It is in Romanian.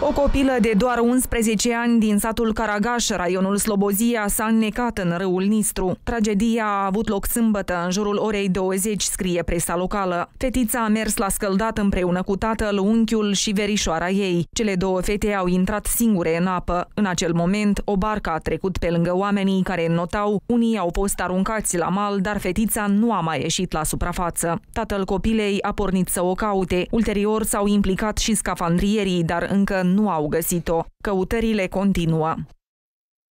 O copilă de doar 11 ani din satul Caragaș, raionul Slobozia, s-a înnecat în râul Nistru. Tragedia a avut loc sâmbătă, în jurul orei 20, scrie presa locală. Fetița a mers la scăldat împreună cu tatăl, unchiul și verișoara ei. Cele două fete au intrat singure în apă. În acel moment, o barcă a trecut pe lângă oamenii care înnotau. Unii au fost aruncați la mal, dar fetița nu a mai ieșit la suprafață. Tatăl copilei a pornit să o caute. Ulterior s-au implicat și scafandrierii, dar încă nu au găsit-o. Căutările continuă.